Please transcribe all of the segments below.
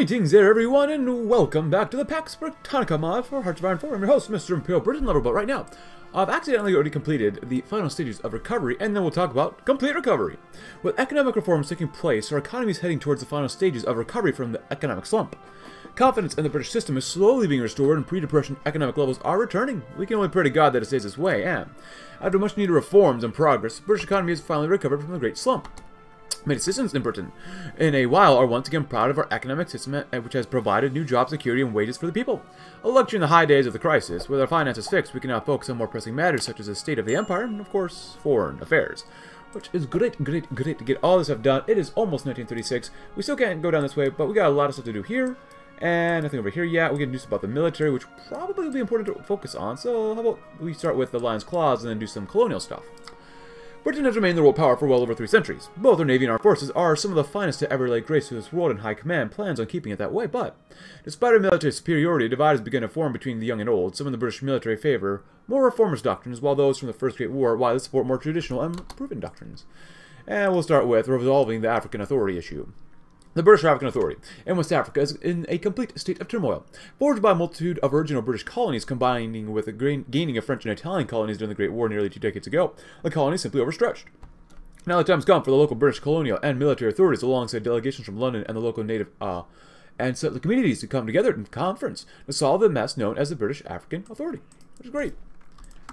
Greetings there everyone, and welcome back to the Pax Britannica mod for Hearts of Iron IV. I'm your host, Mr. Imperial Britain Lover, but right now, I've accidentally already completed the final stages of recovery, and then we'll talk about complete recovery. With economic reforms taking place, our economy is heading towards the final stages of recovery from the economic slump. Confidence in the British system is slowly being restored, and pre-depression economic levels are returning. We can only pray to God that it stays this way, and after much needed reforms and progress, the British economy has finally recovered from the Great Slump. Many citizens in Britain, in a while, are once again proud of our economic system, which has provided new job security and wages for the people. A luxury in the high days of the crisis. With our finances fixed, we can now focus on more pressing matters such as the state of the empire and, of course, foreign affairs. Which is great to get all this stuff done. It is almost 1936. We still can't go down this way, but we got a lot of stuff to do here. And nothing over here yet. We can do stuff about the military, which probably will be important to focus on. So how about we start with the Lion's Clause and then do some colonial stuff. Britain has remained the world power for well over 3 centuries. Both our navy and armed forces are some of the finest to ever lay grace to this world, and high command plans on keeping it that way, but despite our military superiority, a divide has begun to form between the young and old. Some in the British military favor more reformist doctrines, while those from the First Great War widely support more traditional and proven doctrines. And we'll start with resolving the African Authority issue. The British African Authority in West Africa is in a complete state of turmoil, forged by a multitude of original British colonies combining with the gaining of French and Italian colonies during the Great War nearly 2 decades ago. The colonies simply overstretched. Now the time's come for the local British colonial and military authorities, alongside delegations from London and the local native and settler communities, to come together in conference to solve the mess known as the British African Authority, which is great.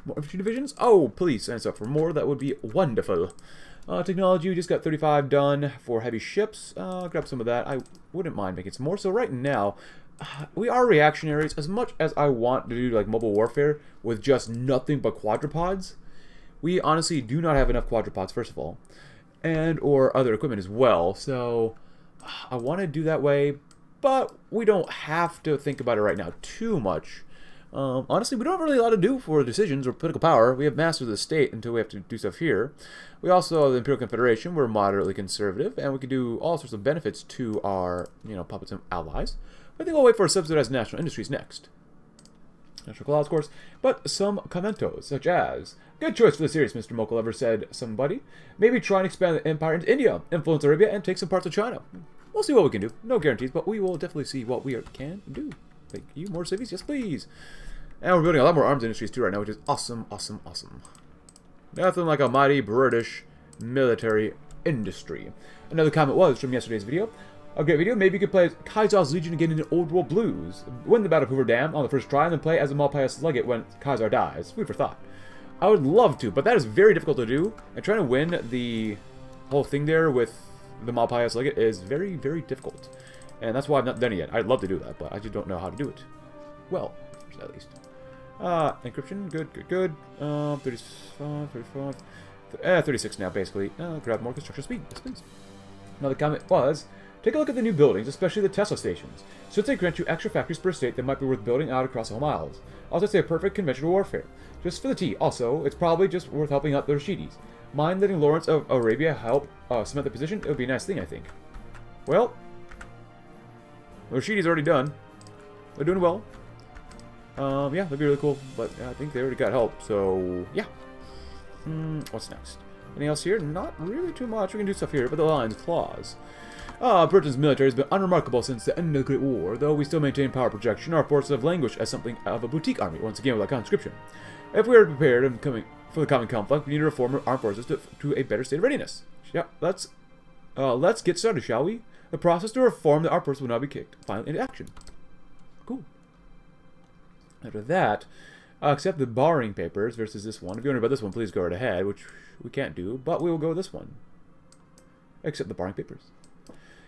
More infantry divisions? Oh, please sign us up for more. That would be wonderful. Technology, we just got 35 done for heavy ships. Grab some of that. I wouldn't mind making some more. So right now, we are reactionaries. As much as I want to do like mobile warfare with just nothing but quadrupods, we honestly do not have enough quadrupods, first of all, and or other equipment as well. So I want to do that way, but we don't have to think about it right now too much. Honestly, we don't have really a lot to do for decisions or political power. We have mastered the state until we have to do stuff here. We also have the Imperial Confederation. We're moderately conservative, and we can do all sorts of benefits to our, puppets and allies. But I think we'll wait for subsidized national industries next. National Clause, of course. But some commentos, such as, "Good choice for the series, Mr. Mocha Lover," said somebody. "Maybe try and expand the empire into India, influence Arabia, and take some parts of China." We'll see what we can do. No guarantees, but we will definitely see what we can do. Thank you. More cities? Yes, please. And we're building a lot more arms industries, too, right now, which is awesome, awesome, awesome. Nothing like a mighty British military industry. Another comment was from yesterday's video. "A great video. Maybe you could play Caesar's Legion again in Old World Blues. Win the Battle of Hoover Dam on the first try, and then play as a Malpais Legate when Caesar dies." Food for thought. I would love to, but that is very difficult to do. And trying to win the whole thing there with the Malpais Legate is very, very difficult. And that's why I've not done it yet. I'd love to do that, but I just don't know how to do it. Well, at least. Encryption, good. 36 now, basically. Grab more construction speed, yes, please. Another comment was, "Take a look at the new buildings, especially the Tesla stations. Should they grant you extra factories per state that might be worth building out across all miles? Also, it's a perfect conventional warfare. Just for the tea, also, it's probably just worth helping out the Rashidis. Mind letting Lawrence of Arabia help cement the position? It would be a nice thing, I think." Well, Rashidi's already done. They're doing well. Yeah, that'd be really cool. But I think they already got help, so yeah. What's next? Anything else here? Not really too much. We can do stuff here, but the Lion's Clause. "Britain's military has been unremarkable since the end of the Great War. Though we still maintain power projection, our forces have languished as something of a boutique army, once again without conscription. If we are prepared and coming for the common conflict, we need to reform our armed forces to a better state of readiness." Yeah, let's get started, shall we? "The process to reform the armed forces will now be kicked finally into action." Cool. After that, accept the Baring Papers versus this one. If you wonder about this one, please go right ahead, which we can't do, but we will go with this one. Accept the Baring Papers.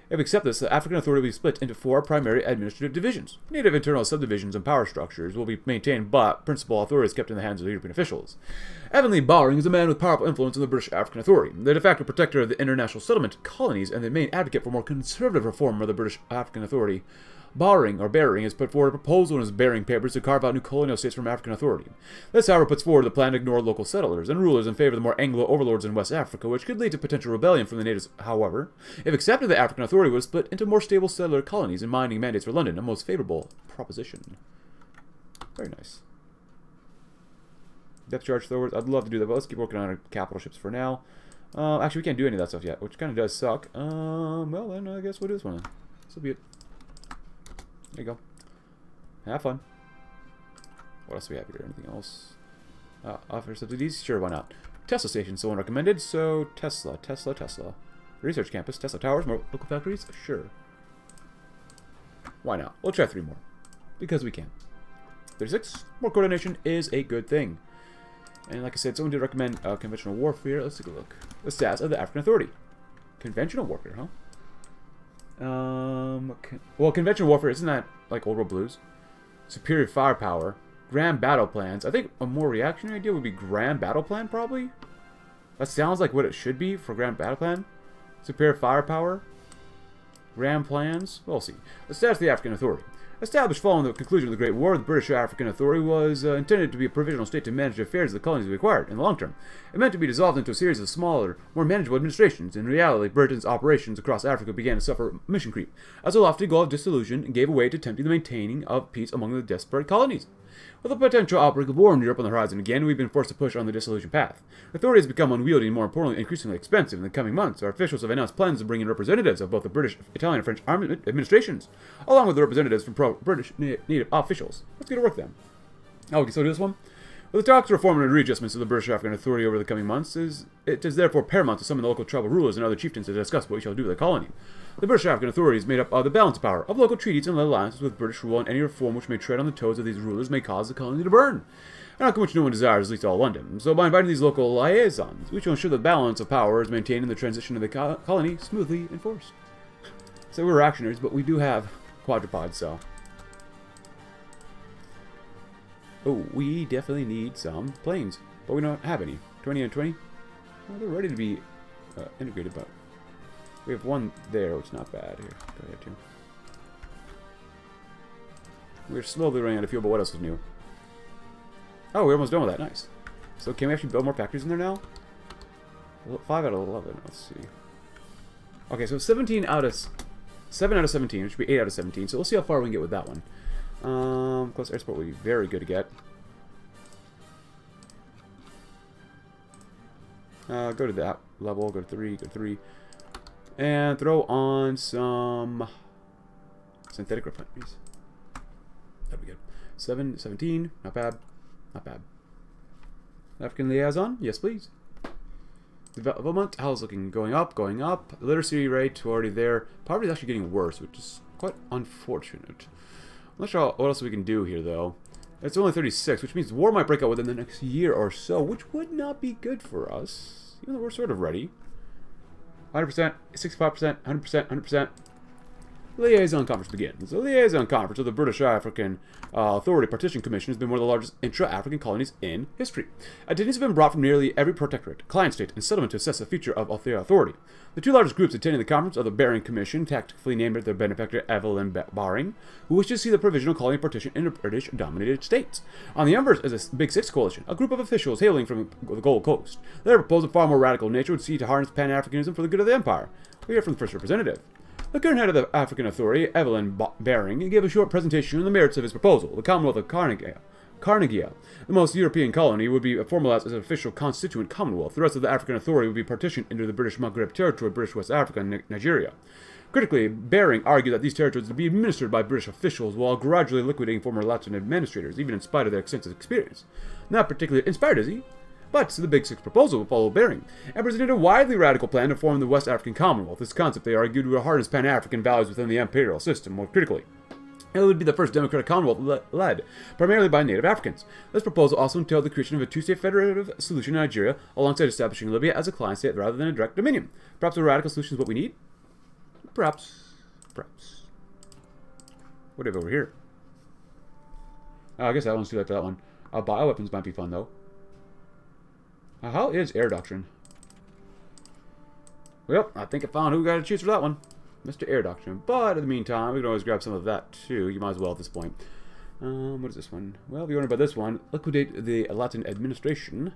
"If we accept this, the African Authority will be split into 4 primary administrative divisions. Native internal subdivisions and power structures will be maintained, but principal authority is kept in the hands of the European officials. Evelyn Baring is a man with powerful influence on the British African Authority, the de facto protector of the international settlement colonies and the main advocate for more conservative reform of the British African Authority. Baring has put forward a proposal in his Baring Papers to carve out new colonial states from African authority. This, however, puts forward the plan to ignore local settlers and rulers in favor of the more Anglo overlords in West Africa, which could lead to potential rebellion from the natives. However, if accepted, the African authority would split into more stable settler colonies and mining mandates for London, a most favorable proposition." Very nice. Depth charge throwers. I'd love to do that, but let's keep working on our capital ships for now. Actually, we can't do any of that stuff yet, which kind of does suck. Well, then I guess we'll do this one. This will be it. There you go. Have fun. What else do we have here? Anything else? Offer subsidies? Sure, why not? Tesla station, someone recommended. So, Tesla. Research campus, Tesla towers, more local factories? Sure. Why not? We'll try 3 more. Because we can. 36. More coordination is a good thing. And like I said, someone did recommend conventional warfare. Let's take a look. The stats of the African Authority. Conventional warfare, huh? Well, conventional warfare, isn't that like Old World Blues? Superior firepower. Grand battle plans. I think a more reactionary idea would be grand battle plan, probably. That sounds like what it should be for grand battle plan. Superior firepower. Grand plans. We'll see. The stats of the African Authority. Established following the conclusion of the Great War, the British African Authority was intended to be a provisional state to manage the affairs of the colonies we acquired in the long term. It meant to be dissolved into a series of smaller, more manageable administrations. In reality, Britain's operations across Africa began to suffer mission creep, as a lofty goal of dissolution gave way to tempting the maintaining of peace among the disparate colonies. With a potential outbreak of war in Europe on the horizon again, we've been forced to push on the dissolution path. Authority has become unwieldy and, more importantly, increasingly expensive in the coming months. Our officials have announced plans to bring in representatives of both the British, Italian, and French army administrations, along with the representatives from British native officials. Let's get to work then. Oh, we can still do this one? With the talks to reform and readjustments of the British African Authority over the coming months, it is therefore paramount to summon the local tribal rulers and other chieftains to discuss what we shall do with the colony. The British African Authority is made up of the balance of power of local treaties and alliances with British rule, and any reform which may tread on the toes of these rulers may cause the colony to burn, an outcome which no one desires, at least all London. So by inviting these local liaisons, we shall ensure the balance of power is maintained and the transition of the colony smoothly enforced. So we're reactionaries, but we do have quadrupods, so... Oh, we definitely need some planes, but we don't have any. 20 and 20? Well, they're ready to be integrated, but... We have one there, which is not bad. Here, we have 2. We're slowly running out of fuel, but what else is new? Oh, we're almost done with that. Nice. So can we actually build more factories in there now? 5 out of 11. Let's see. Okay, so 7 out of 17. It should be 8 out of 17. So we'll see how far we can get with that one. Close air support would be very good to get. Go to that level. Go to 3. Go to 3. And throw on some synthetic refineries. That'd be good. 17, not bad. Not bad. African liaison, yes please. Development, how's looking? Going up. Literacy rate, already there. Poverty is actually getting worse, which is quite unfortunate. I'm not sure what else we can do here, though. It's only 36, which means war might break out within the next year or so, which would not be good for us, even though we're sort of ready. 100%, 65%, 100%, 100%. Liaison conference begins. The liaison conference of the British African Authority Partition Commission has been one of the largest intra-African colonies in history. Attendees have been brought from nearly every protectorate, client state, and settlement to assess the future of authority. The 2 largest groups attending the conference are the Baring Commission, tactfully named after their benefactor Evelyn Baring, who wishes to see the provisional colony partition in the British-dominated states. On the embers is the Big Six coalition, a group of officials hailing from the Gold Coast. Their proposal, far more radical nature, would seek to harness Pan-Africanism for the good of the empire. We hear from the first representative. The current head of the African Authority, Evelyn Baring, gave a short presentation on the merits of his proposal. The Commonwealth of Carnegie, the most European colony, would be formalized as an official constituent commonwealth. The rest of the African Authority would be partitioned into the British Maghreb territory, British West Africa, and Nigeria. Critically, Baring argued that these territories would be administered by British officials while gradually liquidating former Latin administrators, even in spite of their extensive experience. Not particularly inspired, is he? But the Big Six proposal would follow Baring, and presented a widely radical plan to form the West African Commonwealth. This concept, they argued, would harness Pan-African values within the imperial system, more critically. It would be the first democratic commonwealth led, primarily by native Africans. This proposal also entailed the creation of a 2-state federative solution in Nigeria, alongside establishing Libya as a client state rather than a direct dominion. Perhaps a radical solution is what we need? Perhaps. What do we have over here? Oh, I guess that one's too late for that one. Bioweapons might be fun, though. How is air doctrine? Well, I think I found who we got to choose for that one. Mr. Air Doctrine. But in the meantime, we can always grab some of that too. You might as well at this point. What is this one? Well, if you wonder about this one, liquidate the Latin administration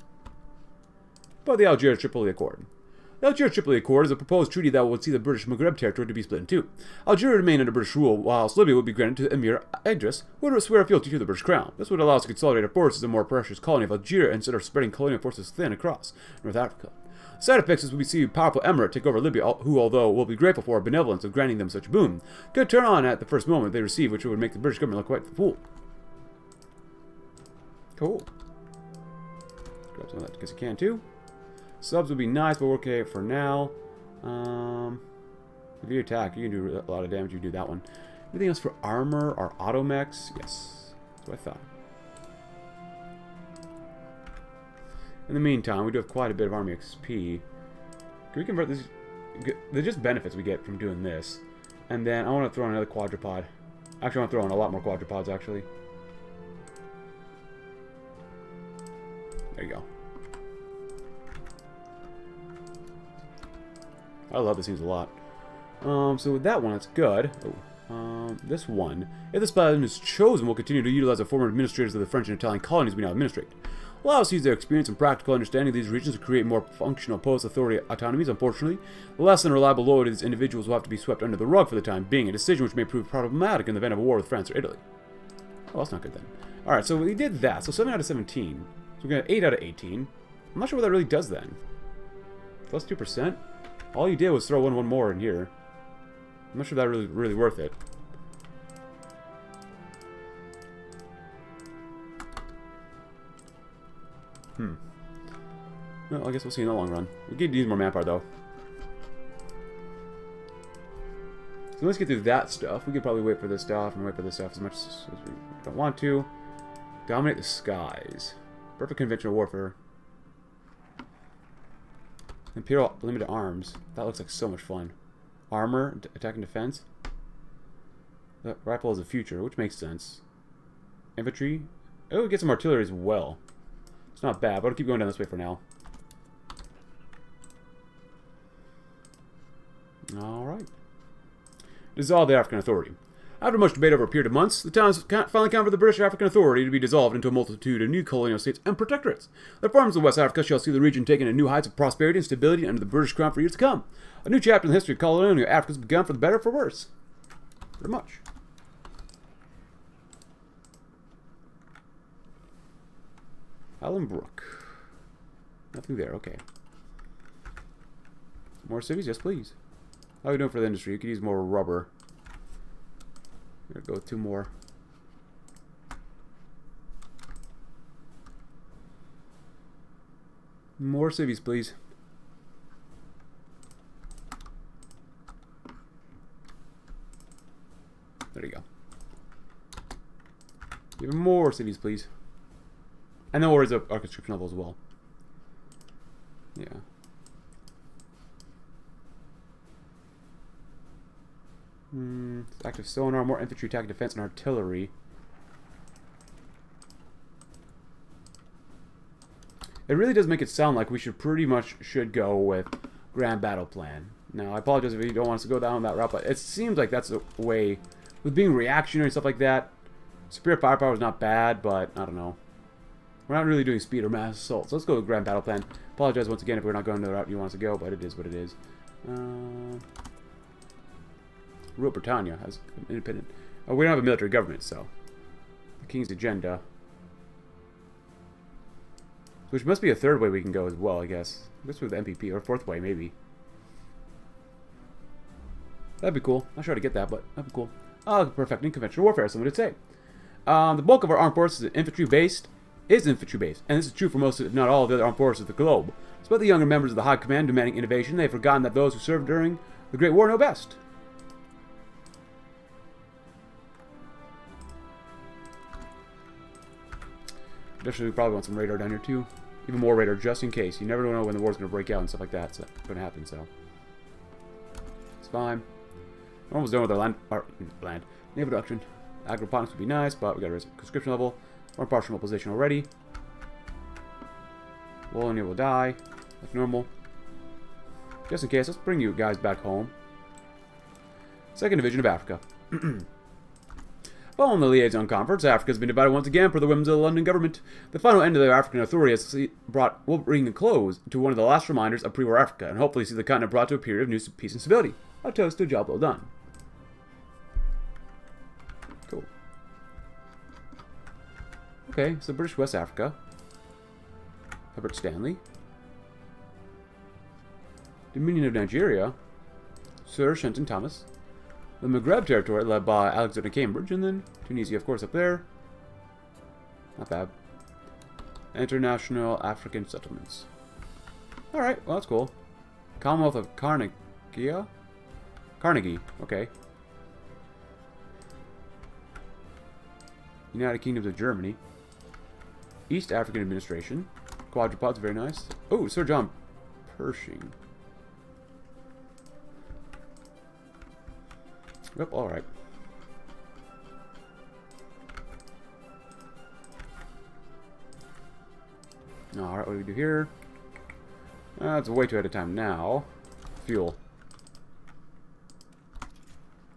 by the Algiers Tripoli Accord. The Algiers Tripoli Accord is a proposed treaty that would see the British Maghreb territory to be split in 2. Algeria would remain under British rule, whilst Libya would be granted to Emir Idris, who would swear fealty to the British crown. This would allow us to consolidate our forces in a more precious colony of Algeria instead of spreading colonial forces thin across North Africa. Sad effects is we see a powerful emirate take over Libya, who, although will be grateful for our benevolence of granting them such a boon, could turn on at the first moment they receive, which would make the British government look quite the fool. Cool. Grab some of that because you can too. Subs would be nice, but we're okay for now. If you attack, you can do a lot of damage. You do that one. Anything else for armor or auto mechs? Yes, that's what I thought. In the meantime, we do have quite a bit of army XP. Can we convert these? They're just benefits we get from doing this. And then I want to throw in another quadrupod. Actually, I want to throw in a lot more quadrupods, actually. There you go. I love these things a lot. So with that one, that's good. Oh, this one. If this pattern is chosen, we'll continue to utilize the former administrators of the French and Italian colonies we now administrate. Allow us to use their experience and practical understanding of these regions to create more functional post-authority autonomies. Unfortunately, the less than reliable loyalty of these individuals will have to be swept under the rug for the time being, a decision which may prove problematic in the event of a war with France or Italy. Well, that's not good then. Alright, so we did that. So 7 out of 17. So we got 8 out of 18. I'm not sure what that really does then. Plus 2%? All you did was throw one more in here. I'm not sure that really worth it. Hmm. Well, I guess we'll see in the long run. We could use more manpower though. So let's get through that stuff. We could probably wait for this stuff and wait for this stuff as much as we don't want to. Dominate the skies. Perfect conventional warfare. Imperial limited arms. That looks like so much fun. Armor, attack and defense. That rifle is the future, which makes sense. Infantry. Oh, we get some artillery as well. It's not bad, but I'll keep going down this way for now. Alright. Dissolve the African Authority. After much debate over a period of months, the towns finally counted for the British African Authority to be dissolved into a multitude of new colonial states and protectorates. The farms of West Africa shall see the region taken to new heights of prosperity and stability under the British crown for years to come. A new chapter in the history of colonial Africa has begun, for the better or for worse. Pretty much. Allen Brook. Nothing there, okay. More cities? Yes, please. How are we doing for the industry? You could use more rubber. There we go, 2 more. More cities, please. There you go. Even more cities, please. And no worries of our conscription level as well. Yeah. Active sonar, more infantry attack, defense, and artillery. It really does make it sound like we should pretty much go with Grand Battle Plan. Now, I apologize if you don't want us to go down that route, but it seems like that's the way. With being reactionary and stuff like that, superior firepower is not bad, but I don't know. We're not really doing speed or mass assault, so let's go with Grand Battle Plan. Apologize once again if we're not going to the route you want us to go, but it is what it is. Royal Britannia has an independent... Oh, we don't have a military government, so... The King's Agenda. Which must be a third way we can go as well, I guess. Let's go with the MPP, or fourth way, maybe. That'd be cool. Not sure how to get that, but that'd be cool. Oh, perfecting conventional warfare, someone would say. The bulk of our armed forces is infantry-based. And this is true for most, if not all, of the other armed forces of the globe. Despite the younger members of the High Command demanding innovation, they have forgotten that those who served during the Great War know best. Definitely, we probably want some radar down here too. Even more radar, just in case. You never know when the war's going to break out and stuff like that. So it's going to happen, so... It's fine. We're almost done with our land. Naval production. Agroponics would be nice, but we got to raise the conscription level. We're in partial mobilization already. Wallonia will die, like normal. Just in case, let's bring you guys back home. Second Division of Africa. Following the liaison conference, Africa has been divided once again per the whims of the London government. The final end of the African Authority has will bring a close to one of the last reminders of pre-war Africa, and hopefully see the continent brought to a period of new peace and civility. A toast to a job well done. Okay, so British West Africa. Herbert Stanley. Dominion of Nigeria, Sir Shenton Thomas, the Maghreb territory led by Alexander Cambridge, and then Tunisia, of course, up there. Not bad. International African settlements. Alright, well, that's cool. Commonwealth of Carnegie? Carnegie, okay. United Kingdoms of Germany. East African administration. Quadrupods, very nice. Oh, Sir John Pershing. Yep, alright. Alright, what do we do here? That's way too ahead of time now. Fuel.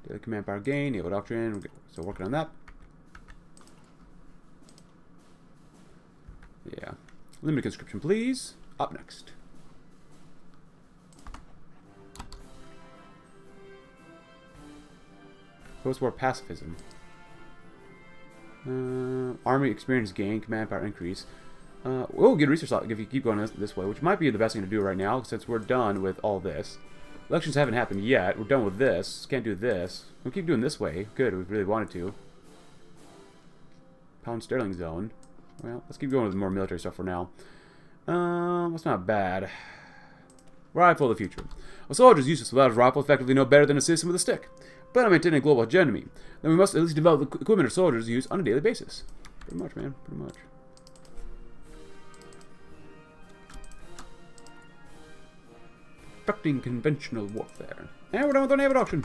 Daily command power gain, naval doctrine, so working on that. Yeah. Limited conscription, please. Up next. Post-war pacifism. Army experience gain, command power increase. We'll get research slot if you keep going this way, which might be the best thing to do right now, since we're done with all this. Elections haven't happened yet. We're done with this. Can't do this. We'll keep doing this way. Good, we really wanted to. Pound Sterling Zone. Well, let's keep going with more military stuff for now. That's not bad. Rifle of the future. A soldier is useless without a rifle, effectively no better than a citizen with a stick. But I'm maintaining a global hegemony. Then we must at least develop the equipment our soldiers use on a daily basis. Pretty much, man. Pretty much. Perfecting conventional warfare. And we're done with our naval doctrine.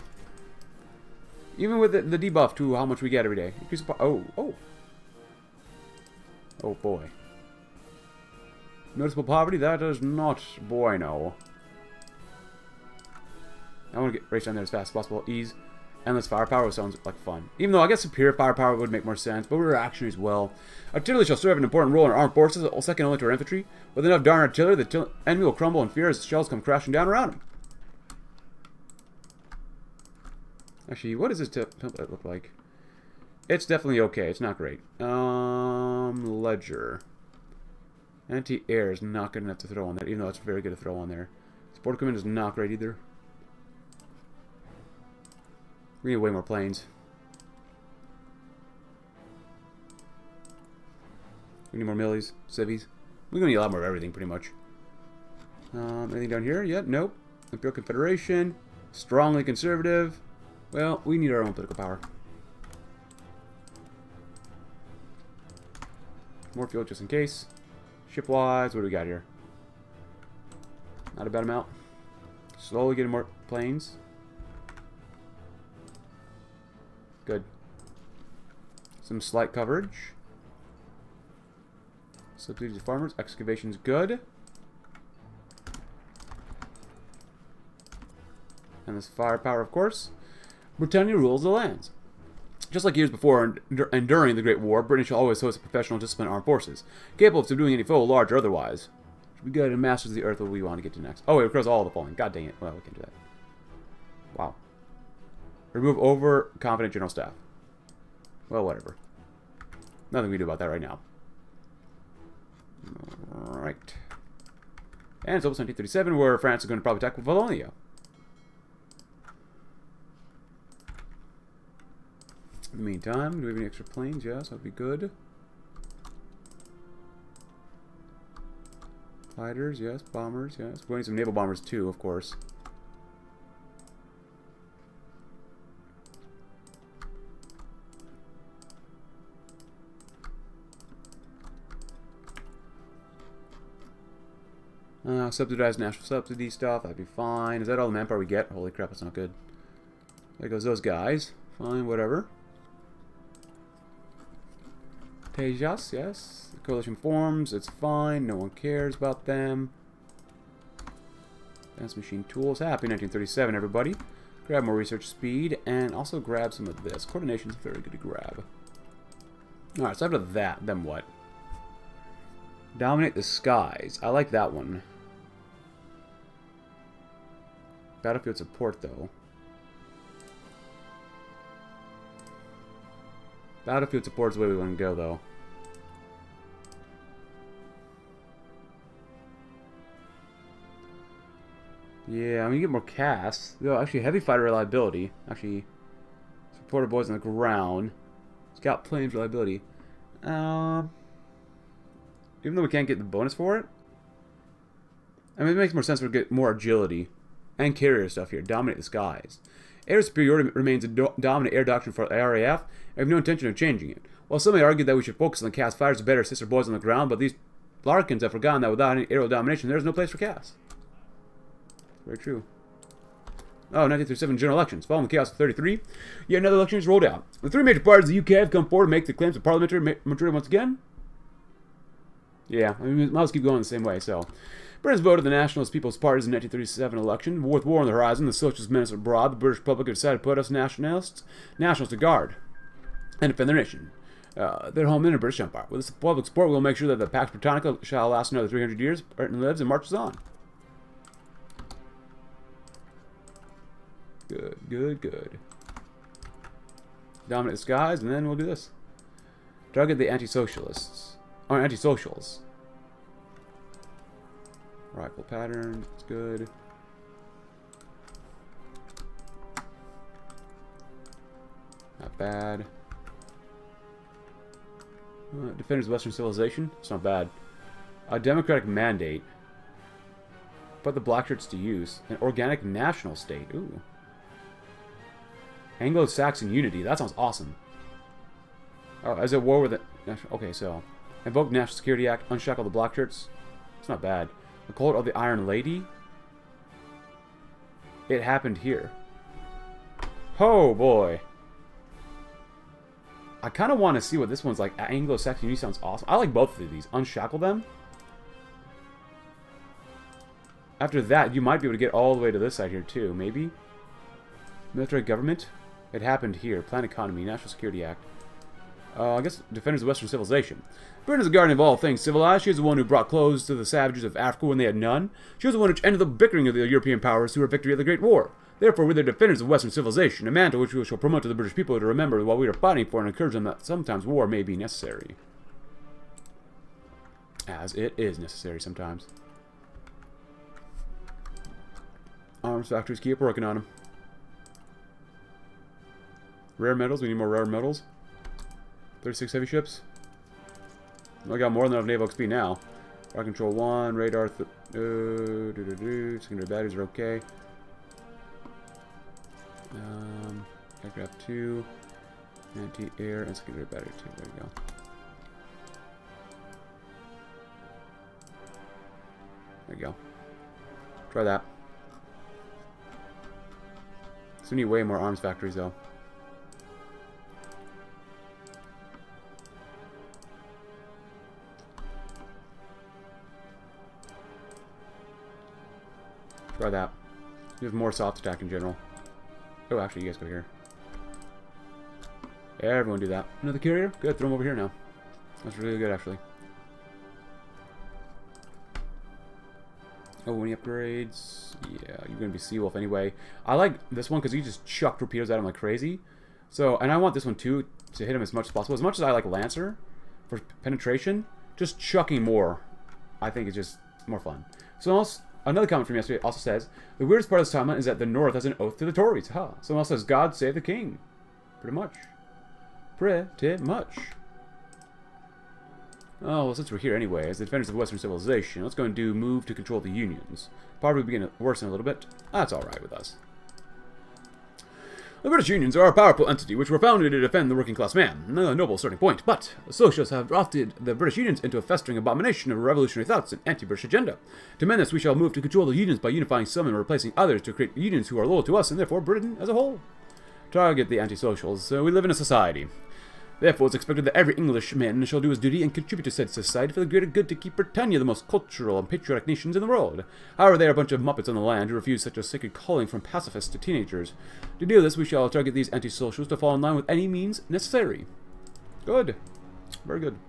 Even with the debuff to how much we get every day. Oh, oh. Oh boy. Noticeable poverty? That is not bueno. I want to get race down there as fast as possible. Ease. Endless firepower sounds like fun. Even though I guess superior firepower would make more sense, but we're reactionary as well. Artillery shall serve an important role in our armed forces, second only to our infantry. With enough darn artillery, the enemy will crumble in fear as shells come crashing down around him. Actually, what does this template look like? It's definitely okay. It's not great. Ledger. Anti-air is not good enough to throw on there, even though it's very good to throw on there. Support command is not great either. We need way more planes. We need more millies, civvies. We're going to need a lot more of everything, pretty much. Anything down here? Yeah, nope. Imperial Confederation. Strongly conservative. Well, we need our own political power. More fuel just in case. Ship-wise, what do we got here? Not a bad amount. Slowly getting more planes. Good. Some slight coverage. Subsidies to farmers. Excavation's good. And this firepower, of course. Britannia rules the lands. Just like years before and during the Great War, Britain shall always host a professional disciplined armed forces, capable of subduing any foe, large or otherwise. We got and masters of the earth that we want to get to next. Oh, wait, across all the falling. God dang it. Well, we can't do that. Wow. Remove overconfident general staff. Well, whatever. Nothing we can do about that right now. Alright. And it's almost 1937, where France is going to probably attack Wallonia. In the meantime, do we have any extra planes? Yes, that'd be good. Fighters, yes. Bombers, yes. We're going to need some naval bombers too, of course. Subsidized national subsidy stuff, that'd be fine. Is that all the manpower we get? Holy crap, that's not good. There goes those guys. Fine, whatever. Tejas, yes. The coalition forms, it's fine. No one cares about them. Advanced machine tools. Happy 1937, everybody. Grab more research speed, and also grab some of this. Coordination's very good to grab. Alright, so after that, then what? Dominate the skies. I like that one. Battlefield support, though. Battlefield support is the way we want to go, though. Yeah, I mean, you get more casts. Actually, heavy fighter reliability. Actually, supporter boys on the ground. Scout planes reliability. Even though we can't get the bonus for it. I mean, it makes more sense to get more agility and carrier stuff here. Dominate the skies. Air superiority remains a dominant air doctrine for RAF, and we have no intention of changing it. While some may argue that we should focus on the cast fighters to better assist our boys on the ground, but these Larkins have forgotten that without any aerial domination, there is no place for cast. Very true. Oh, 1937 general elections. Following the chaos of 33, yet another election is rolled out. The three major parties of the UK have come forward to make the claims of parliamentary majority once again. Yeah, I mean, I'll just keep going the same way, so. Britain's vote of the Nationalist People's Party's 1937 election. With war on the horizon, the socialist menace abroad, the British public have decided to put us nationalists to guard and defend their nation, their home in the British Empire. With this public support, we'll make sure that the Pax Britannica shall last another 300 years. Britain lives and marches on. Good, good, good. Dominate the skies, and then we'll do this. Target the anti-socialists. Or anti-socials. Rifle pattern, it's good. Not bad. Defenders of Western Civilization, it's not bad. A democratic mandate. Put the Blackshirts to use. An organic national state, ooh. Anglo-Saxon Unity, that sounds awesome. Oh, as at war with the... Okay, so... Invoke the National Security Act, unshackle the Blackshirts. It's not bad. The Cult of the Iron Lady. It happened here. Oh boy. I kind of want to see what this one's like. Anglo-Saxon Unity sounds awesome. I like both of these. Unshackle them. After that, you might be able to get all the way to this side here too, maybe. Military government. It happened here. Plan economy. National Security Act. I guess defenders of Western civilization. Britain is the guardian of all things civilized. She is the one who brought clothes to the savages of Africa when they had none. She was the one who ended the bickering of the European powers through her victory of the Great War. Therefore, we are the defenders of Western civilization, a mantle which we shall promote to the British people to remember while we are fighting for and encourage them that sometimes war may be necessary. As it is necessary sometimes. Arms factories, keep working on them. Rare metals, we need more rare metals. 36 heavy ships. I got more than enough naval XP now. Fire control 1, radar... secondary batteries are okay. Aircraft 2, anti-air, and secondary battery 2. There we go. There we go. Try that. So we need way more arms factories, though. Try that. We have more soft attack in general. Oh, actually, you guys go here. Everyone do that. Another carrier? Good, throw him over here now. That's really good, actually. Oh, any upgrades? Yeah, you're going to be Seawolf anyway. I like this one because you just chuck torpedoes at him like crazy. So, and I want this one, too, to hit him as much as possible. As much as I like Lancer for penetration, just chucking more, I think, is just more fun. So, also... Another comment from yesterday also says, the weirdest part of this timeline is that the North has an oath to the Tories. Huh. Someone else says, God save the King. Pretty much. Pretty much. Oh, well, since we're here anyway, as the defenders of Western civilization, let's go and do move to control the unions. Probably begin to worsen a little bit. That's alright with us. The British unions are a powerful entity which were founded to defend the working class man, a noble starting point, but the socialists have drafted the British unions into a festering abomination of revolutionary thoughts and anti-British agenda. To mend this, we shall move to control the unions by unifying some and replacing others to create unions who are loyal to us and therefore Britain as a whole. Target the anti-socials, so we live in a society. Therefore, it's expected that every Englishman shall do his duty and contribute to said society for the greater good to keep Britannia the most cultural and patriotic nations in the world. However, they are a bunch of muppets on the land who refuse such a sacred calling from pacifists to teenagers. To deal with this, we shall target these anti-socials to fall in line with any means necessary. Good. Very good.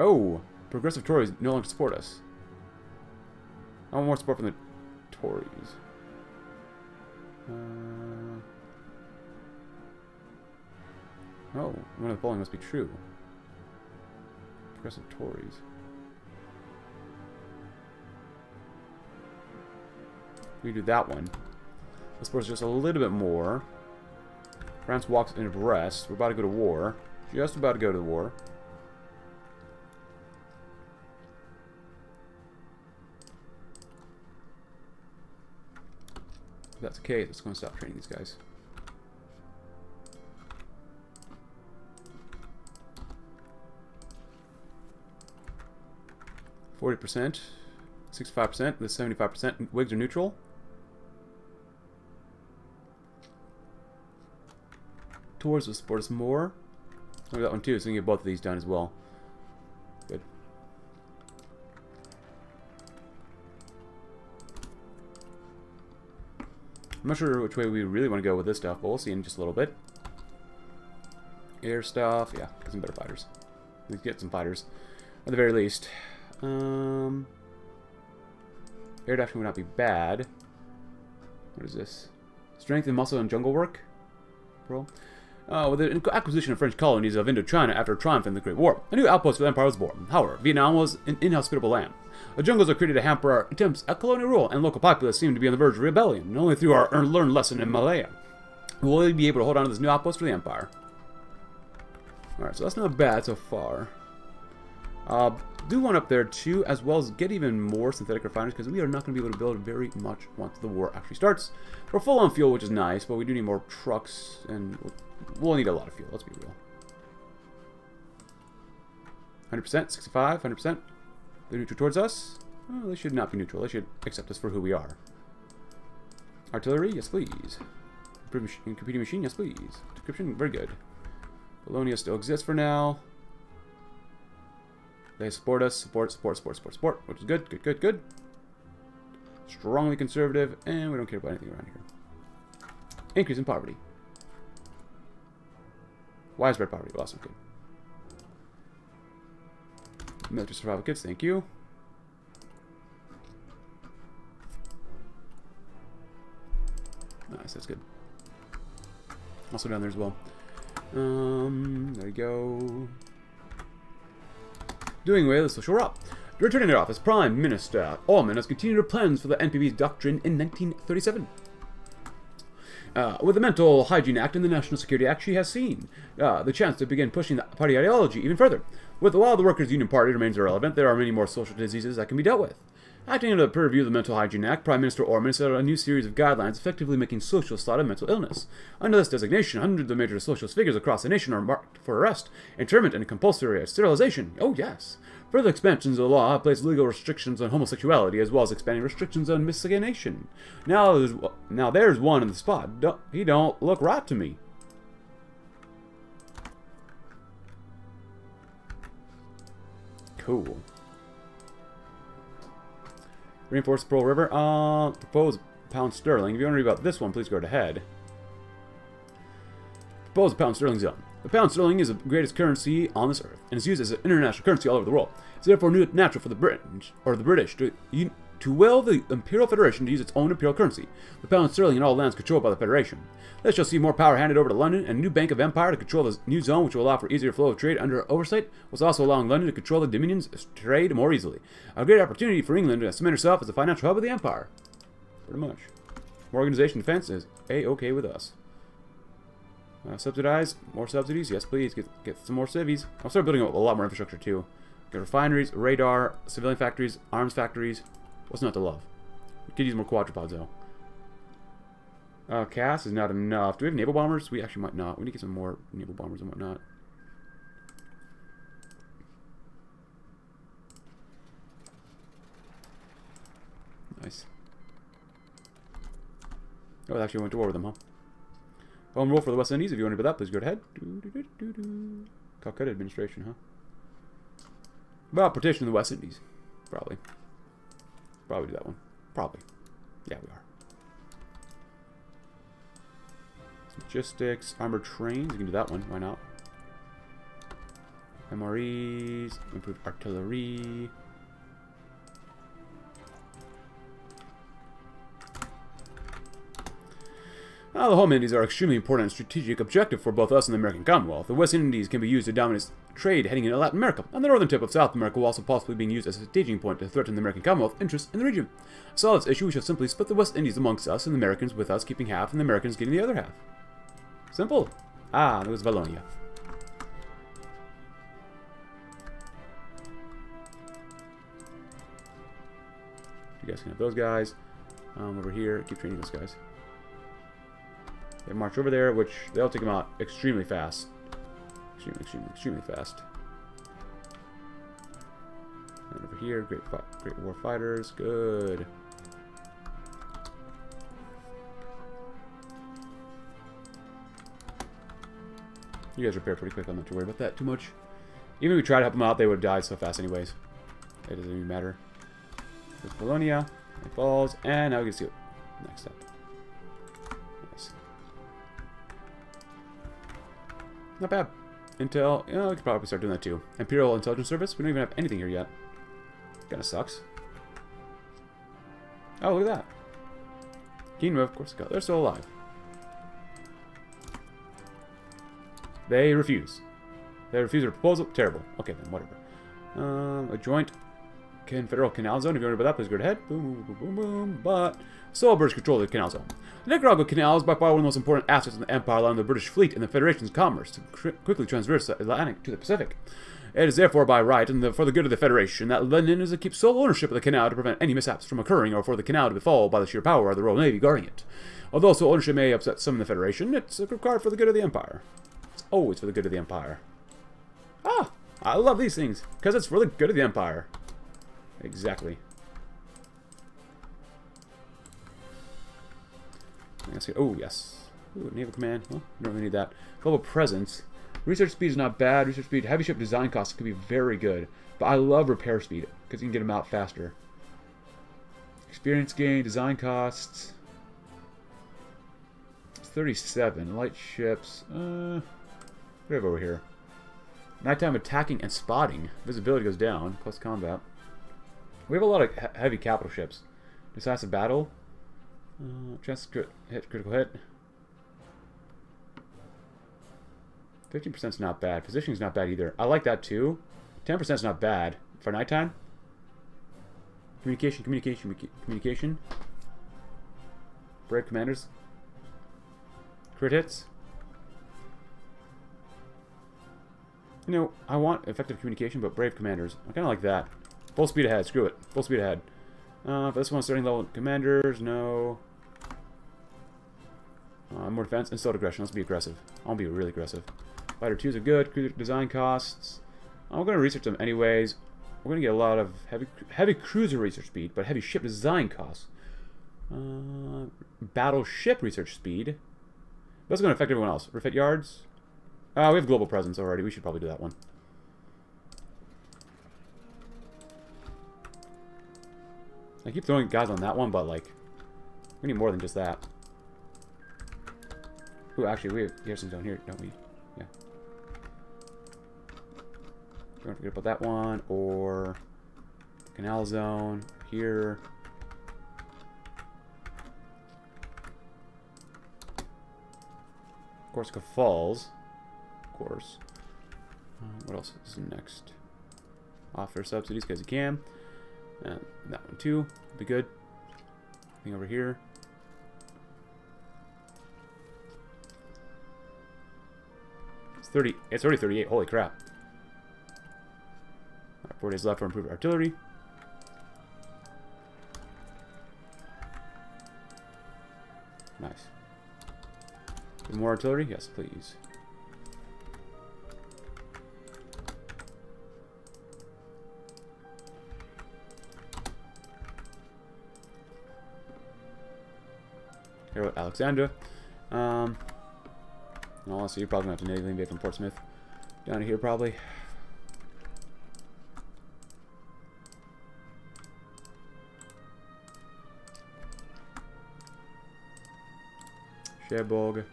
Oh, progressive Tories no longer support us. I want more support from the Tories. Oh, one of the following must be true. Progressive Tories. We do that one. Let's push just a little bit more. France walks into Brest. We're about to go to war. Just about to go to war. If that's the case, it's going to stop training these guys. %, 65%, the 75%. Whigs are neutral. Towards will support us more. I'll do that one too, so we can get both of these done as well. Good. I'm not sure which way we really want to go with this stuff, but we'll see in just a little bit. Air stuff, yeah, get some better fighters. Let's get some fighters, at the very least. Air definitely would not be bad. What is this? Strength and muscle and jungle work? Bro. With the acquisition of French colonies of Indochina after a triumph in the Great War, a new outpost for the Empire was born. However, Vietnam was an inhospitable land. The jungles are created to hamper our attempts at colonial rule, and local populace seem to be on the verge of rebellion, and only through our learned lesson in Malaya will we be able to hold on to this new outpost for the Empire. Alright, so that's not bad so far. Do one up there too, as well as get even more synthetic refiners, because we are not going to be able to build very much once the war actually starts. We're full on fuel, which is nice, but we do need more trucks, and we'll need a lot of fuel, let's be real. 100%, 65, 100%. They're neutral towards us. Well, they should not be neutral. They should accept us for who we are. Artillery, yes please. Computing machine, yes please. Description, very good. Bologna still exists for now. They support us, support, which is good, good. Strongly conservative, and we don't care about anything around here. Increase in poverty. Widespread poverty, well, that's not good. Military survival kits, thank you. Nice, that's good. Also down there as well. There you go. Doing away with the social route. Returning to office, Prime Minister Orman has continued her plans for the NPB's doctrine in 1937. With the Mental Hygiene Act and the National Security Act, she has seen the chance to begin pushing the party ideology even further. While the Workers' Union Party remains irrelevant, there are many more social diseases that can be dealt with. Acting under the purview of the Mental Hygiene Act, Prime Minister Orman set out a new series of guidelines effectively making social slaughter mental illness. Under this designation, hundreds of major social figures across the nation are marked for arrest, internment, and compulsory sterilization. Oh, yes. Further expansions of the law have placed legal restrictions on homosexuality as well as expanding restrictions on miscegenation. Now there's one in the spot. He don't look right to me. Cool. Reinforce Pearl River. Propose Pound Sterling. If you want to read about this one, please go ahead. Propose Pound Sterling Zone. The pound sterling is the greatest currency on this earth, and is used as an international currency all over the world. It's therefore natural for the British to will the Imperial Federation to use its own imperial currency, the pound sterling, in all lands controlled by the Federation. This shall see more power handed over to London and a new Bank of Empire to control the new zone, which will allow for easier flow of trade under oversight, whilst also allowing London to control the Dominion's trade more easily. A great opportunity for England to cement herself as the financial hub of the Empire. Pretty much. More organization defense is A-okay with us. Subsidize, more subsidies, yes please, get some more civvies. I'll start building up a lot more infrastructure too. Get refineries, radar, civilian factories, arms factories. What's not to love? We could use more quadrupods though. Cass is not enough. Do we have naval bombers? We actually might not. We need to get some more naval bombers and whatnot. Nice. Oh, I actually went to war with them, huh? Home rule for the West Indies. If you want to do that, please go ahead. Calcutta administration, huh? About partition of the West Indies. Probably. Probably do that one. Probably. Yeah, we are. Logistics. Armored trains. You can do that one. Why not? MREs. Improved artillery. While the home Indies are extremely important and strategic objective for both us and the American Commonwealth, the West Indies can be used to dominate trade heading into Latin America, and the northern tip of South America while also possibly being used as a staging point to threaten the American Commonwealth interests in the region. To solve this issue, we shall simply split the West Indies amongst us, and the Americans with us keeping half and the Americans getting the other half. Simple. Ah, there was Wallonia. You guys can have those guys. Over here, keep training those guys. They march over there, which they'll take them out extremely fast. Extremely fast. And over here, great war fighters. Good. You guys repair pretty quick. I'm not too worried about that too much. Even if we tried to help them out, they would have died so fast anyways. It doesn't even matter. There's Bologna. It falls. And now we can see it. Next up. Nice. Not bad. Intel, you know, we could probably start doing that too. Imperial Intelligence Service, we don't even have anything here yet. Kinda sucks. Oh, look at that. Quinoa, of course, they're still alive. They refuse. They refuse their proposal. Terrible. Okay, then, whatever. A joint Confederal Canal Zone. If you want to buy that, please go ahead. Boom, boom, boom, boom, boom. But still, British control of the Canal Zone. The Nicaragua Canal is by far one of the most important assets in the empire, allowing the British fleet and the Federation's commerce to quickly traverse the Atlantic to the Pacific. It is therefore by right, and for the good of the Federation, that London is to keep sole ownership of the canal to prevent any mishaps from occurring, or for the canal to befall by the sheer power of the Royal Navy guarding it. Although sole ownership may upset some in the Federation, it's required for the good of the empire. It's always for the good of the empire. Ah, I love these things, because it's for the good of the empire. Exactly. Let's see. Oh, yes. Ooh, Naval Command. Well, we don't really need that. Global Presence. Research speed is not bad. Research speed. Heavy ship design costs could be very good. But I love repair speed because you can get them out faster. Experience gain. Design costs. It's 37. Light ships. What do we have over here? Nighttime attacking and spotting. Visibility goes down. Plus combat. We have a lot of heavy capital ships. Decisive battle. Chance to hit, critical hit. 15% is not bad. Positioning is not bad either. I like that too. 10% is not bad. For nighttime. Communication, communication, communication. Brave commanders. Crit hits. You know, I want effective communication, but brave commanders. I kind of like that. Full speed ahead. Screw it. Full speed ahead. For this one, starting level commanders. No. More defense and still aggression. Let's be aggressive. I'll be really aggressive. Fighter 2s are good. Cruiser design costs. I'm going to research them anyways. We're going to get a lot of heavy cruiser research speed, but heavy ship design costs. Battleship research speed. That's going to affect everyone else. Refit yards. We have global presence already. We should probably do that one. I keep throwing guys on that one, but, like, we need more than just that. Ooh, actually, we have Garrison Zone here, don't we? Yeah. Don't forget about that one, or Canal Zone here. Corsica Falls, of course. What else is next? Offer subsidies, because you can. And that one too. Be good. Thing over here. It's 30. It's already 38. Holy crap! All right, 4 days left for improved artillery. Nice. More artillery? Yes, please. Alexandra. And also, you're probably going to have to naval invade from Portsmouth. Down here, probably. Cherbourg.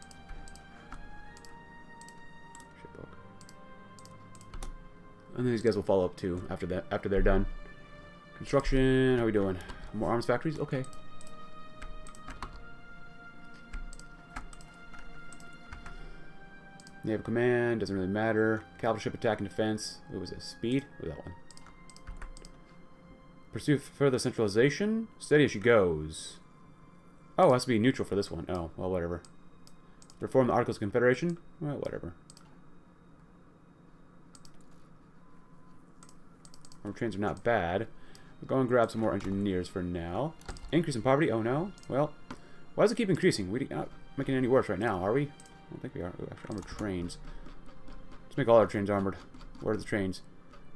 And then these guys will follow up too after that. After they're done. Construction. How are we doing? More arms factories? Okay. Naval command, doesn't really matter. Capital ship attack and defense. What was it? Speed? What was that one? Pursue further centralization. Steady as she goes. Oh, it has to be neutral for this one. Oh, well, whatever. Reform the Articles of Confederation. Well, whatever. Our trains are not bad. We'll go and grab some more engineers for now. Increase in poverty. Oh, no. Well, why does it keep increasing? We're not making it any worse right now, are we? I don't think we are. Ooh, actually, armored trains. Let's make all our trains armored. Where are the trains?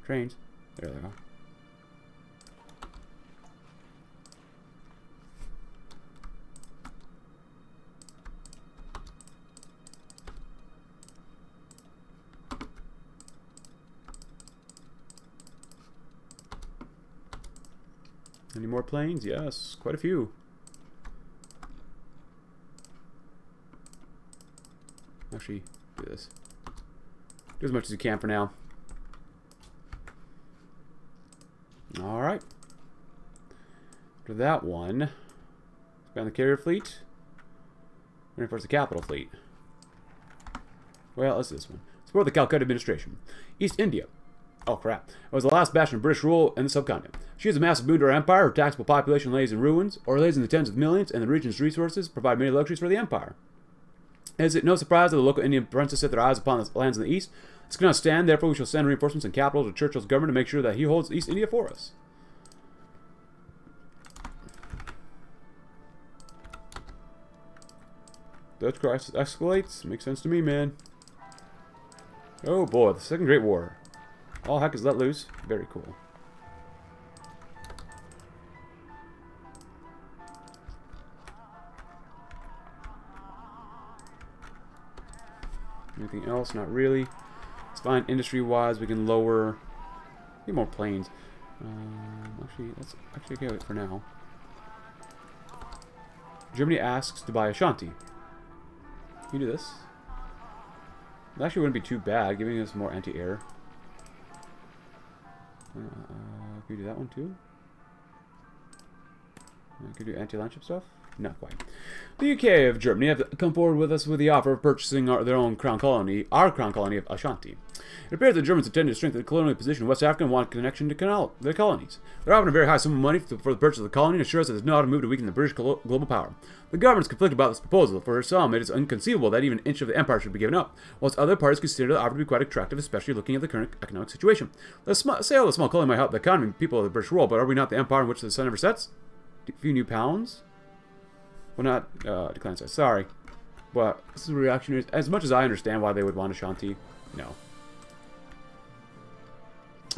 Trains. There they are. Any more planes? Yes, quite a few. Actually, do this. Do as much as you can for now. Alright. After that one, expand the carrier fleet. Reinforce the capital fleet. Well, let's do this one. Support the Calcutta administration. East India. Oh, crap. It was the last bastion of British rule in the subcontinent. She is a massive boon to our empire. Her taxable population lays in ruins, or lays in the tens of millions, and the region's resources provide many luxuries for the empire. Is it no surprise that the local Indian princes set their eyes upon the lands in the east? This cannot stand, therefore we shall send reinforcements and capital to Churchill's government to make sure that he holds East India for us. Dutch crisis escalates. Makes sense to me, man. Oh boy, the Second Great War. All heck is let loose. Very cool. Anything else? Not really. It's fine. Industry-wise, we can lower. Need more planes. Actually, that's actually okay for now. Germany asks to buy Ashanti. You do this. That actually wouldn't be too bad, giving us more anti-air. Can we do that one too? Can we do anti-landship stuff? Not quite. The UK of Germany have come forward with us with the offer of purchasing their own crown colony, our crown colony of Ashanti. It appears the Germans intend to strengthen the colonial position in West Africa and want connection to their colonies. They're offering a very high sum of money for the purchase of the colony and assures that there's no how to move to weaken the British global power. The government is conflicted about this proposal. For some, it is inconceivable that even an inch of the empire should be given up, whilst other parties consider the offer to be quite attractive, especially looking at the current economic situation. The sale of the small colony might help the economy and people of the British rule, but are we not the empire in which the sun never sets? A few new pounds? Well, not decline size, sorry. But this is reactionaries. As much as I understand why they would want Ashanti, no.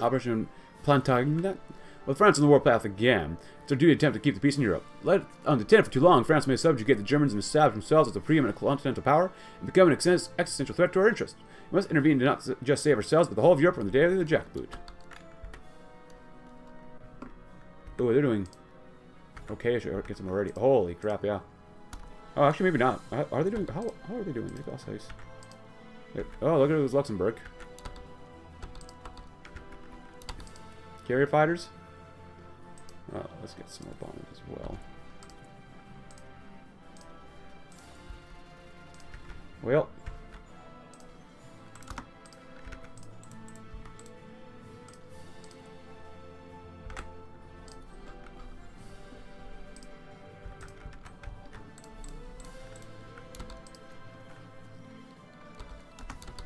Operation Plantagenet. With France on the warpath again, it's our duty to attempt to keep the peace in Europe. Let undeterred for too long, France may subjugate the Germans and establish themselves as the preeminent continental power and become an existential threat to our interests. We must intervene to not just save ourselves, but the whole of Europe from the day of the jackboot. Oh, they're doing okay, I should get them already. Holy crap, yeah. Oh, actually, maybe not. Are they doing... How are they doing? They've lost ice. Oh, look at those Luxembourg. Carrier fighters. Oh, let's get some more bombers as well. Well.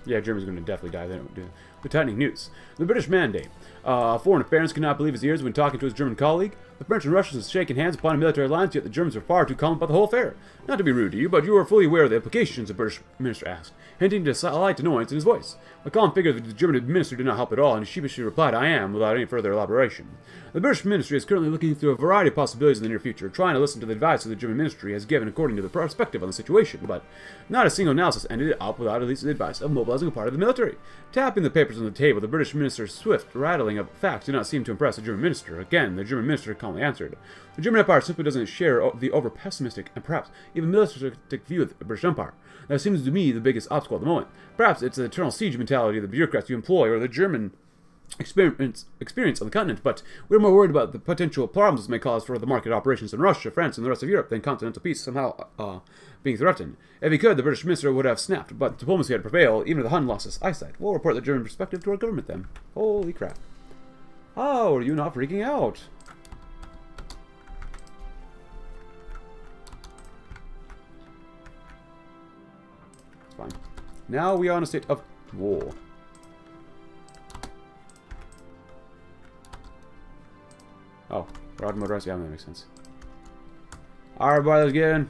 Yeah, Germany's going to definitely die. They don't do it. Lieutenant News. The British mandate. Foreign affairs could not believe his ears when talking to his German colleague. The French and Russians shaking hands upon a military alliance, yet the Germans are far too calm about the whole affair. Not to be rude to you, but you are fully aware of the implications, the British minister asked, hinting to slight annoyance in his voice. The calm figure of the German minister did not help at all, and sheepishly replied, I am, without any further elaboration. The British ministry is currently looking through a variety of possibilities in the near future, trying to listen to the advice that the German ministry has given according to the perspective on the situation, but not a single analysis ended it up without at least the advice of mobilizing a part of the military. Tapping the papers on the table, the British minister's swift rattling of facts did not seem to impress the German minister. Again, the German minister calmly answered. The German Empire simply doesn't share the over-pessimistic and perhaps even militaristic view of the British Empire. That seems to me the biggest obstacle at the moment. Perhaps it's the eternal siege mentality of the bureaucrats you employ, or the German experience on the continent, but we're more worried about the potential problems this may cause for the market operations in Russia, France, and the rest of Europe than continental peace somehow being threatened. If he could, the British minister would have snapped, but diplomacy had prevailed. Even if the Hun lost his eyesight. We'll report the German perspective to our government then. Holy crap. How are you not freaking out? It's fine. Now we are in a state of war. Oh, Rod Motorized, yeah, that makes sense. Alright, brothers, get in.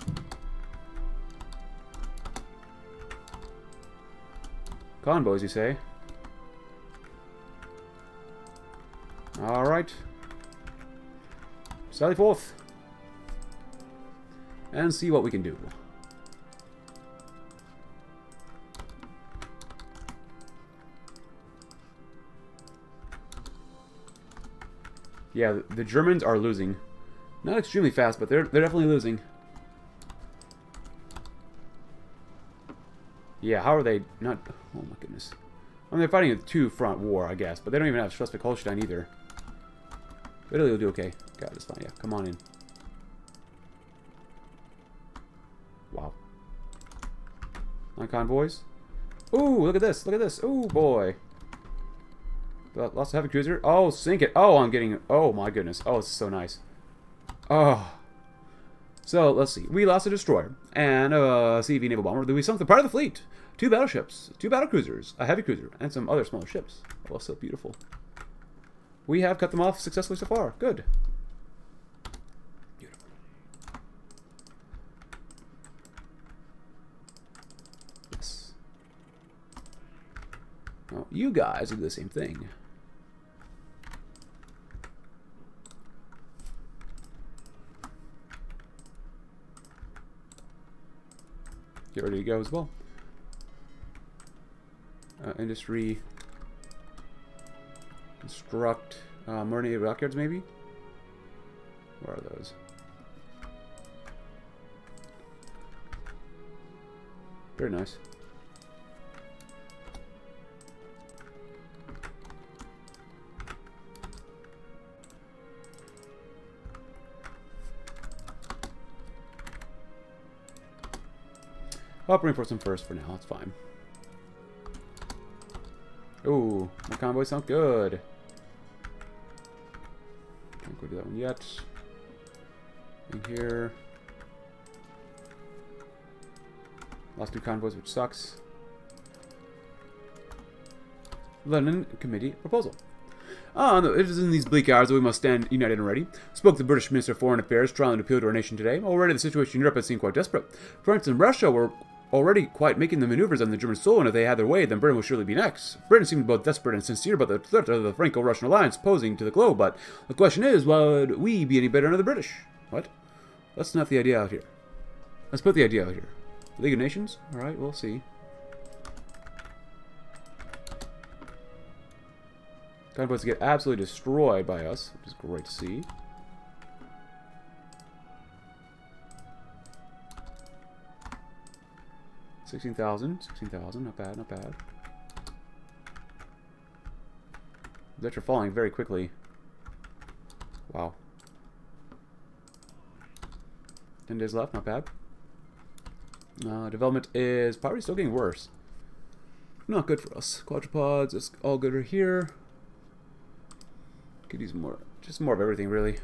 Convoys, you say? Alright. Sally forth. And see what we can do. Yeah, the Germans are losing. Not extremely fast, but they're definitely losing. Yeah, how are they not... Oh my goodness. I mean, they're fighting a two-front war, I guess, but they don't even have Schleswig-Holstein either. Italy will do okay. God, it's fine. Yeah, come on in. Wow. On convoys. Ooh, look at this. Look at this. Ooh, boy. Lots of heavy cruiser. Oh, sink it. Oh, I'm getting... Oh, my goodness. Oh, it's so nice. Oh. So, let's see. We lost a destroyer and a CV naval bomber. We sunk the part of the fleet. 2 battleships, 2 battle cruisers, a heavy cruiser, and some other smaller ships. Oh, so beautiful. We have cut them off successfully so far. Good. Beautiful. Yes. Well, you guys do the same thing. Get ready to go as well. Industry, construct, marinated dockyards maybe? Where are those? Very nice. I'll reinforce them first for now, that's fine. Ooh, my convoy sound good. Can't go do that one yet. In here. Lost 2 convoys, which sucks. London Committee Proposal. It is in these bleak hours that we must stand united and ready. Spoke the British Minister of Foreign Affairs, trying to appeal to our nation today. Already the situation in Europe has seemed quite desperate. France and Russia were already quite making the maneuvers on the German soil, and if they had their way, then Britain would surely be next. Britain seemed both desperate and sincere about the threat of the Franco-Russian alliance posing to the globe, but the question is, would we be any better under the British? What? Let's snuff the idea out here. Let's put the idea out here. League of Nations? Alright, we'll see. Convoys get absolutely destroyed by us, which is great to see. $16,000, not bad, not bad. That you're falling very quickly. Wow. 10 days left, not bad. Development is probably still getting worse. Not good for us. Quadrupods, it's all good right here. Could use more, just more of everything really.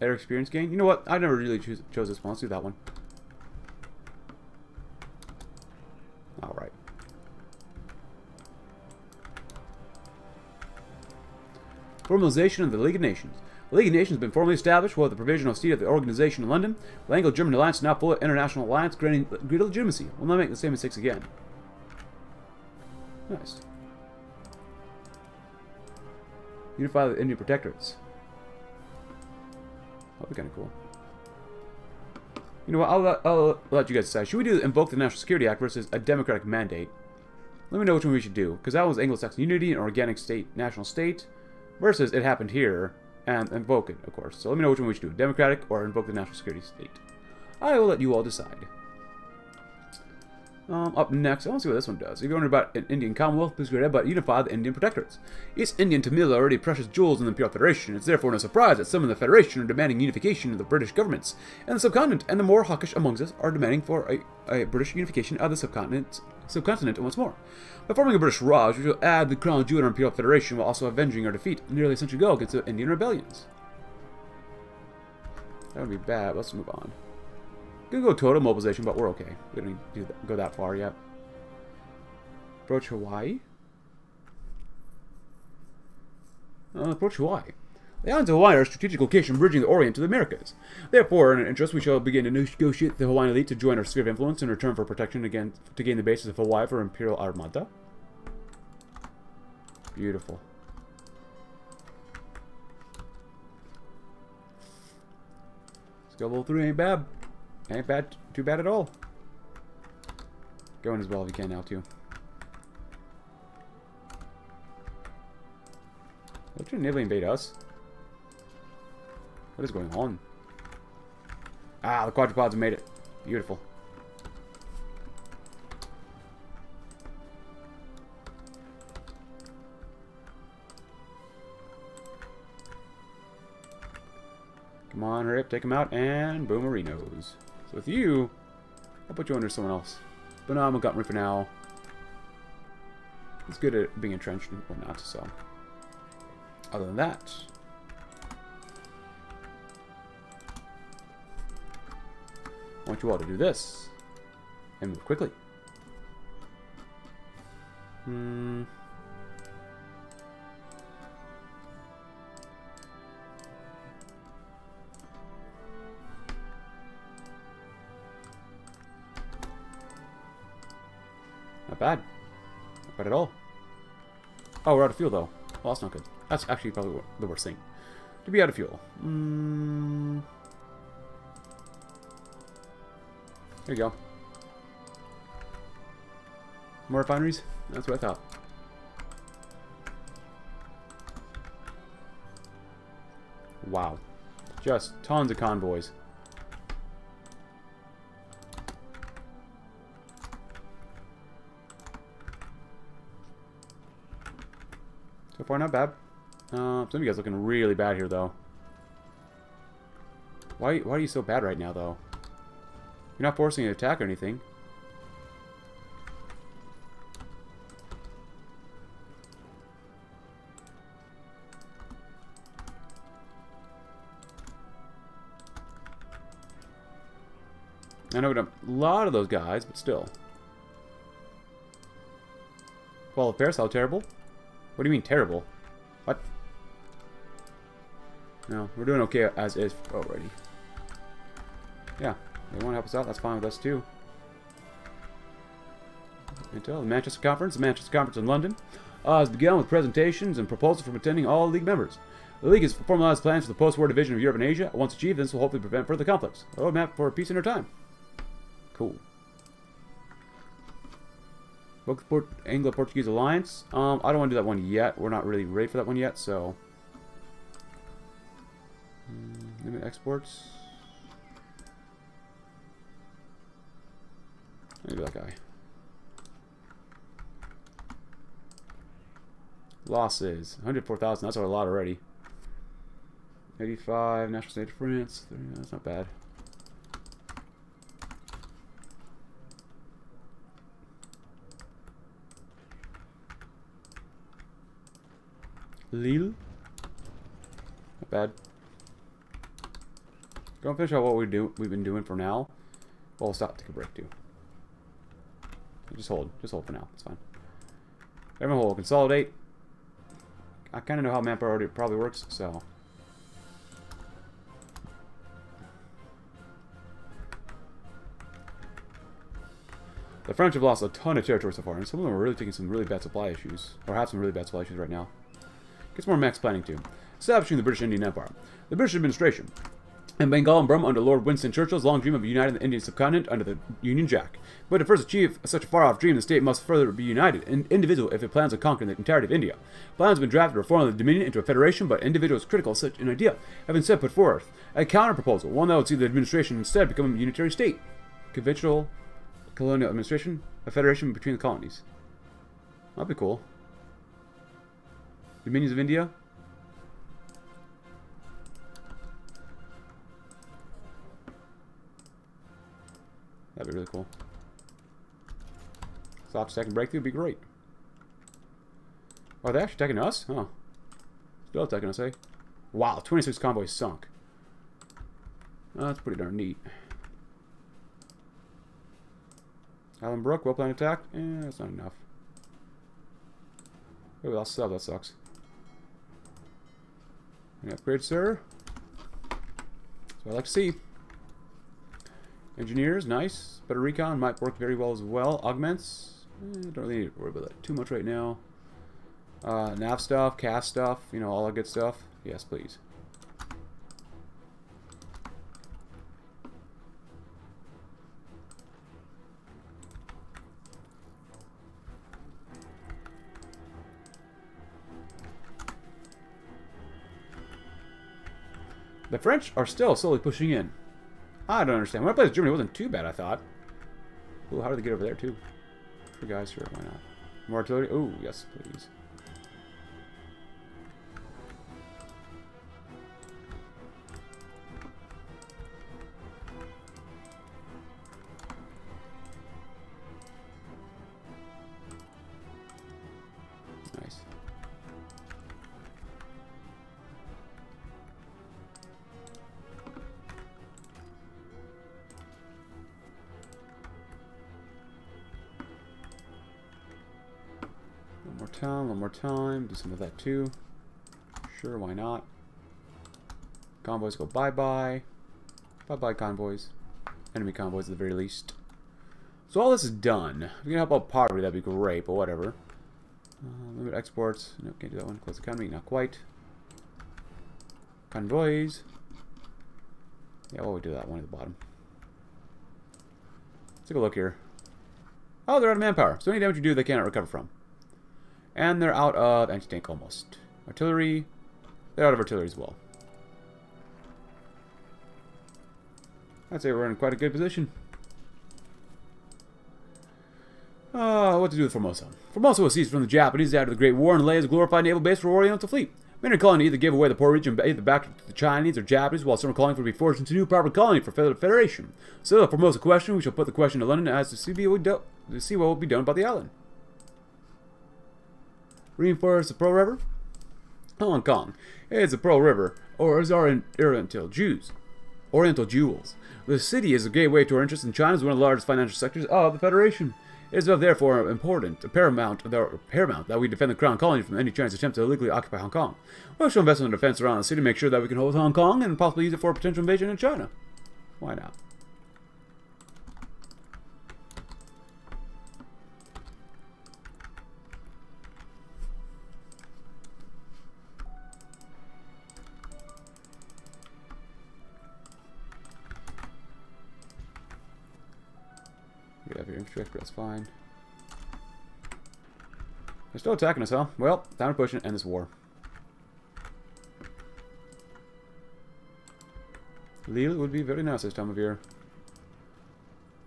Air experience gain. You know what? I never really chose this one. Let's do that one. All right. Formalization of the League of Nations. The League of Nations has been formally established with the provisional seat of the organization in London. The Anglo-German alliance now full of international alliance, granting greater legitimacy. We'll not make the same mistakes again. Nice. Unify the Indian Protectorates. That'd be kind of cool. You know what? I'll let you guys decide. Should we do invoke the National Security Act versus a democratic mandate? Let me know which one we should do, because that was Anglo-Saxon Unity, an organic state, national state, versus It Happened Here, and invoke it, of course. So let me know which one we should do, democratic or invoke the National Security State. I will let you all decide. Up next, I want to see what this one does. If you're wondering about an Indian Commonwealth, please read about unify the Indian Protectorates. East India and Tamil are already precious jewels in the Imperial Federation. It's therefore no surprise that some in the Federation are demanding unification of the British governments and the subcontinent, and the more hawkish amongst us are demanding for a British unification of the subcontinent once more. By forming a British Raj, we shall add the crown jewel in our Imperial Federation while also avenging our defeat nearly a century ago against the Indian rebellions. That would be bad. Let's move on. Gonna go total mobilization, but we're okay. We don't need to go that far yet. Approach Hawaii. Approach Hawaii. The islands of Hawaii are a strategic location bridging the Orient to the Americas. Therefore, in our interest, we shall begin to negotiate the Hawaiian elite to join our sphere of influence in return for protection again to gain the basis of Hawaii for Imperial Armada. Beautiful. Skill level 3 ain't bad. Ain't bad. Too bad at all. Go in as well if you can now, too. Why did you nearly invade us? What is going on? Ah, the quadrupods made it. Beautiful. Come on, hurry up, take them out, and boomerinos. So with you, I'll put you under someone else. But no, Montgomery for now. It's good at being entrenched and whatnot, so. Other than that, I want you all to do this and move quickly. Not bad. Not bad at all. Oh, we're out of fuel though. Well, that's not good. That's actually probably the worst thing. To be out of fuel. There you go. More refineries? That's what I thought. Wow. Just tons of convoys. So far, not bad. Some of you guys looking really bad here, though. Why are you so bad right now, though? You're not forcing an attack or anything. I know we dumped a lot of those guys, but still. Fall of Paris, how terrible? What do you mean terrible? What? No, we're doing okay as is already. Yeah, they want to help us out. That's fine with us too. Until the Manchester Conference in London has begun with presentations and proposals from attending all League members. The League has formalized plans for the post-war division of Europe and Asia. Once achieved, this will hopefully prevent further conflicts. A roadmap for peace in our time. Cool. Anglo-Portuguese Alliance. I don't want to do that one yet. We're not really ready for that one yet, so. Limit exports. Maybe that guy. Losses. 104,000. That's a lot already. 85. National State of France. 39, that's not bad. Lille. Not bad. Go and finish out what we've been doing for now. Well, we'll stop, take a break too. Just hold for now, it's fine. Everyone will consolidate. I kind of know how map already probably works, so. The French have lost a ton of territory so far, and some of them are really taking some really bad supply issues, or have some really bad supply issues right now. Gets more max planning too. Establishing the British Indian Empire. The British administration and Bengal and Burma under Lord Winston Churchill's long dream of uniting the Indian subcontinent under the Union Jack. But to first achieve such a far-off dream, the state must further be united and individual if it plans on conquering the entirety of India. Plans have been drafted to reform the Dominion into a federation, but individuals critical of such an idea have instead put forth a counter-proposal, one that would see the administration instead become a unitary state. Conventional colonial administration, a federation between the colonies. That'd be cool. Dominions of India. That'd be really cool. Stop second breakthrough would be great. Are they actually attacking us? Huh. Still attacking us, eh? Wow, 26 convoys sunk. That's pretty darn neat. Allen Brook, well planned attack. Eh, that's not enough. Oh, without sub, that sucks. Any upgrades, sir? That's what I like to see. Engineers, nice. Better recon might work very well as well. Augments, don't really need to worry about that too much right now. Nav stuff, cast stuff, you know, all that good stuff. Yes, please. The French are still slowly pushing in. I don't understand. When I played as Germany, it wasn't too bad, I thought. Ooh, how did they get over there, too? Sure, guys, sure, why not? More artillery? Oh, yes, please. One more time, do some of that too. Sure, why not? Convoys go bye-bye. Bye-bye convoys. Enemy convoys at the very least. So all this is done. If you can help out poverty, that'd be great, but whatever. Limit exports. Nope, can't do that one. Close economy, not quite. Convoys. Yeah, well, we do that one at the bottom. Let's take a look here. Oh, they're out of manpower. So any damage you do, they cannot recover from. And they're out of anti-tank almost. Artillery. They're out of artillery as well. I'd say we're in quite a good position. What to do with Formosa? Formosa was seized from the Japanese after the Great War and lay as a glorified naval base for Oriental fleet. Many colony either gave away the poor region either back to the Chinese or Japanese, while some are calling for to be forged into a new proper colony for federation. So the Formosa question, we shall put the question to London as to see what will be done about the island. Reinforce the Pearl River? Hong Kong. It's the Pearl River, or is our Oriental Jews. Oriental Jewels. The city is a gateway to our interests in China, is one of the largest financial sectors of the Federation. It is therefore important, paramount that we defend the Crown Colony from any Chinese attempt to illegally occupy Hong Kong. We'll show investment in defense around the city to make sure that we can hold Hong Kong and possibly use it for a potential invasion in China. Why not? Have your infrastructure, that's fine. They're still attacking us, huh? Well, time to push and end this war. Lille would be very nice this time of year.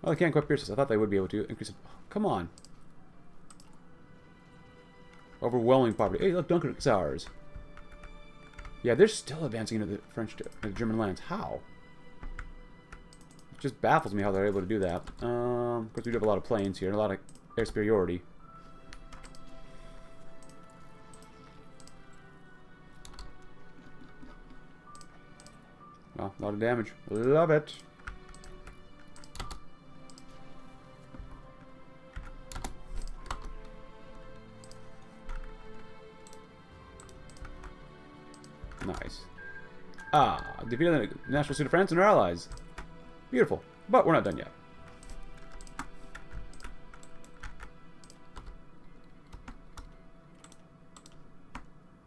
Oh, they can't quite pierce us. I thought they would be able to increase it. Oh, come on. Overwhelming poverty. Hey, look, Dunkirk's ours. Yeah, they're still advancing into the German lands. How? Just baffles me how they're able to do that. Of course, we do have a lot of planes here and a lot of air superiority. Well, a lot of damage. Love it. Nice. Ah, defeated the National Suit of France and our allies. Beautiful, but we're not done yet.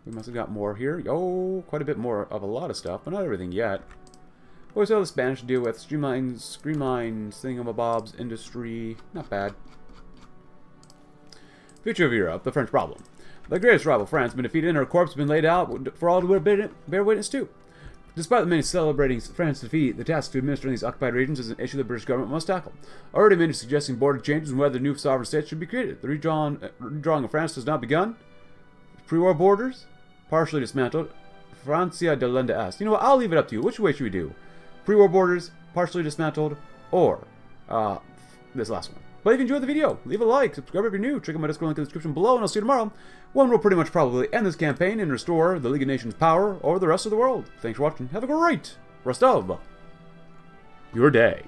We must have got more here. Oh, quite a bit more of a lot of stuff, but not everything yet. What does all the Spanish deal with? Streamlines, thingamabobs, industry. Not bad. Future of Europe, the French problem. The greatest rival, France, has been defeated and her corpse has been laid out for all to bear witness to. Despite the many celebrating France's defeat, the task of administering these occupied regions is an issue the British government must tackle. Already many suggesting border changes and whether new sovereign states should be created. The redrawing of France has not begun. Pre-war borders? Partially dismantled. Francia delenda est. You know what, I'll leave it up to you. Which way should we do? Pre-war borders, partially dismantled, or this last one. But if you enjoyed the video, leave a like, subscribe if you're new, check out my Discord link in the description below, and I'll see you tomorrow when we'll pretty much probably end this campaign and restore the League of Nations power over the rest of the world. Thanks for watching. Have a great rest of your day.